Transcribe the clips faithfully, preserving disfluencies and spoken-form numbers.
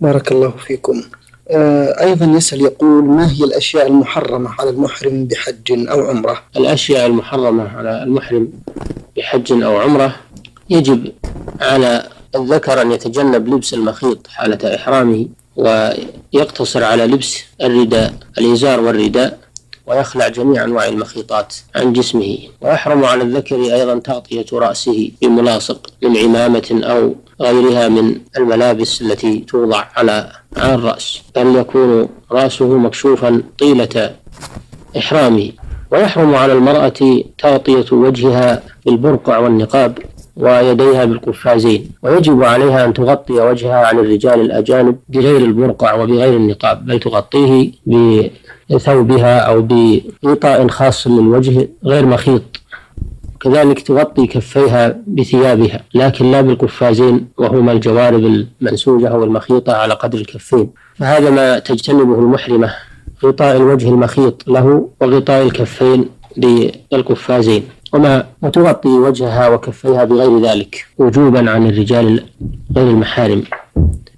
بارك الله فيكم. آه أيضا يسأل يقول: ما هي الأشياء المحرمة على المحرم بحج أو عمرة؟ الأشياء المحرمة على المحرم بحج أو عمرة: يجب على الذكر أن يتجنب لبس المخيط حالة إحرامه، ويقتصر على لبس الرداء، الإزار والرداء، ويخلع جميع أنواع المخيطات عن جسمه. ويحرم على الذكر أيضا تغطية رأسه بملاصق من عمامة أو غيرها من الملابس التي توضع على الرأس، بل يكون رأسه مكشوفا طيلة إحرامه. ويحرم على المرأة تغطية وجهها بالبرقع والنقاب ويديها بالقفازين، ويجب عليها أن تغطي وجهها عن الرجال الأجانب بغير البرقع وبغير النقاب، بل تغطيه بثوبها أو بغطاء خاص للوجه غير مخيط. كذلك تغطي كفيها بثيابها، لكن لا بالقفازين وهما الجوارب المنسوجة أو المخيطة على قدر الكفين. فهذا ما تجتنبه المحرمة: غطاء الوجه المخيط له وغطاء الكفين بالقفازين، وما وتغطي وجهها وكفيها بغير ذلك وجوبا عن الرجال غير المحارم.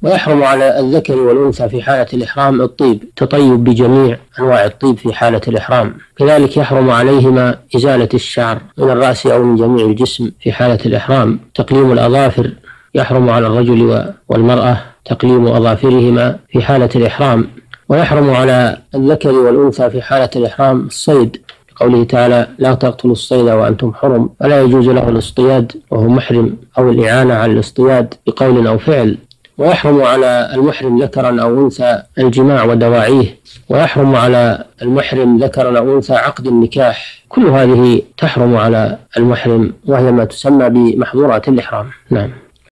ويحرم على الذكر والأنثى في حالة الإحرام الطيب، تطيب بجميع أنواع الطيب في حالة الإحرام. كذلك يحرم عليهما إزالة الشعر من الرأس أو من جميع الجسم في حالة الإحرام، تقليم الأظافر. يحرم على الرجل والمرأة تقليم أظافرهما في حالة الإحرام. ويحرم على الذكر والأنثى في حالة الإحرام الصيد، قوله تعالى: لا تقتلوا الصيد وأنتم حرم. ولا يجوز له الاصطياد وهو محرم أو الإعانة على الاصطياد بقول أو فعل. ويحرم على المحرم ذكرا أو أنثى الجماع ودواعيه. ويحرم على المحرم ذكرا أو أنثى عقد النكاح. كل هذه تحرم على المحرم، وهي ما تسمى بمحظورات الإحرام. نعم.